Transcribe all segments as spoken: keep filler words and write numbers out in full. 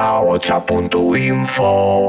Ahotsa punto info.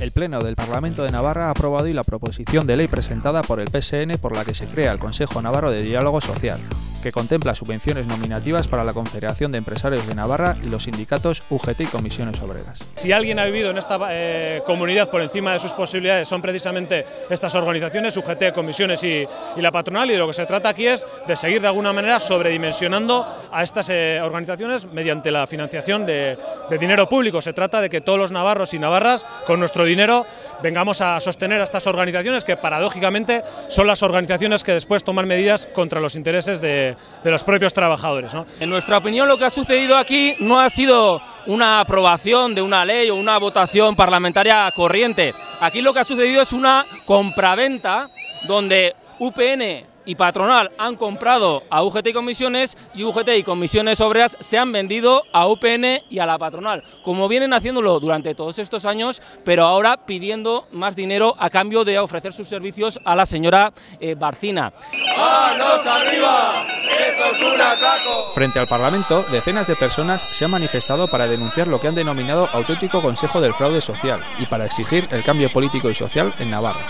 El Pleno del Parlamento de Navarra ha aprobado hoy la proposición de ley presentada por el P S N por la que se crea el Consejo Navarro de Diálogo Social, que contempla subvenciones nominativas para la Confederación de Empresarios de Navarra y los sindicatos U G T y Comisiones Obreras. Si alguien ha vivido en esta eh, comunidad por encima de sus posibilidades son precisamente estas organizaciones, U G T, Comisiones y, y la patronal, y de lo que se trata aquí es de seguir de alguna manera sobredimensionando a estas eh, organizaciones mediante la financiación de, de dinero público. Se trata de que todos los navarros y navarras con nuestro dinero vengamos a sostener a estas organizaciones, que paradójicamente son las organizaciones que después toman medidas contra los intereses de de los propios trabajadores, ¿no? En nuestra opinión, lo que ha sucedido aquí no ha sido una aprobación de una ley o una votación parlamentaria corriente. Aquí lo que ha sucedido es una compraventa donde U P N y patronal han comprado a U G T y Comisiones, y U G T y Comisiones Obreras se han vendido a U P N y a la patronal, como vienen haciéndolo durante todos estos años, pero ahora pidiendo más dinero a cambio de ofrecer sus servicios a la señora eh, Barcina. ¡Manos arriba! ¡Esto es un ataco! Frente al Parlamento, decenas de personas se han manifestado para denunciar lo que han denominado auténtico Consejo del Fraude Social y para exigir el cambio político y social en Navarra.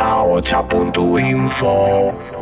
Ahotsa punto info